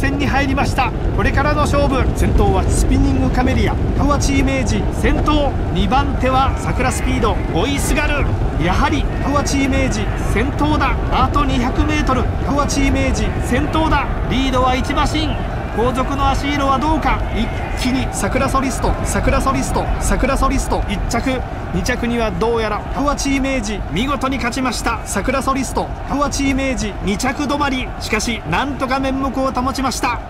戦に入りました。これからの勝負、先頭はスピニングカメリア、河内イメージ先頭、2番手は桜スピード、追いすがる。やはり河内イメージ先頭だ。あと 200m、 河内イメージ先頭だ。リードは1馬身。後続の足色はどうか。一気に桜ソリスト1着、2着にはどうやら河内イメージ、見事に勝ちました。桜ソリスト河内イメージ2着止まり、しかしなんとか面目を保ちました。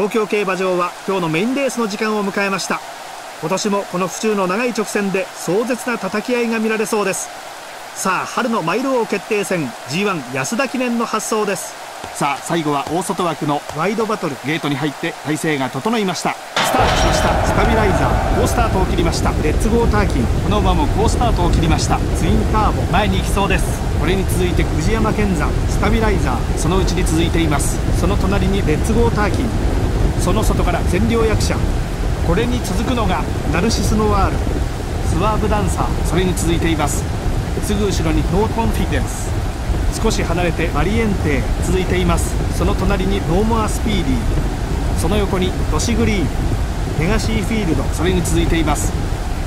東京競馬場は今日のメインレースの時間を迎えました。今年もこの府中の長い直線で壮絶な叩き合いが見られそうです。さあ春のマイル王決定戦 G1 安田記念の発走です。さあ最後は大外枠のワイドバトル、ゲートに入って体勢が整いました。スタートしました。スタビライザー好スタートを切りました。レッツゴーターキン、この馬も好スタートを切りました。ツインターボ前に行きそうです。これに続いて藤山健山、スタビライザーそのうちに続いています。その隣にレッツゴーターキン、その外から全量役者、これに続くのがナルシスノワール、スワーブダンサー、それに続いています。すぐ後ろにノーコンフィデンス、少し離れてマリエンテ続いています。その隣にノーモアスピーディー、その横にロシグリーン、レガシーフィールド、それに続いています。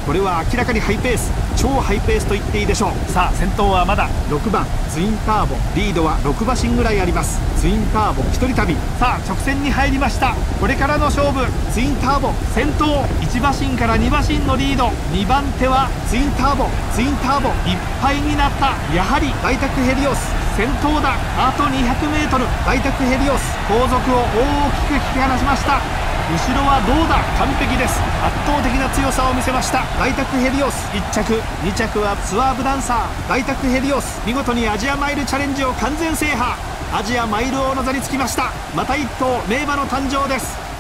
これは明らかにハイペース、超ハイペースと言っていいでしょう。さあ先頭はまだ6番ツインターボ、リードは6馬身ぐらいあります。ツインターボ1人旅、さあ直線に入りました。これからの勝負、ツインターボ先頭1馬身から2馬身のリード、2番手はツインターボ、ツインターボいっぱいになった。やはりダイタクヘリオス先頭だ。あと 200m、 ダイタクヘリオス後続を大きく引き離しました。後ろはどうだ、完璧です。圧倒的な強さを見せましたダイタクヘリオス1着、2着はスワーブダンサー、ダイタクヘリオス見事にアジアマイルチャレンジを完全制覇、アジアマイル王の座につきました。また1頭名馬の誕生です。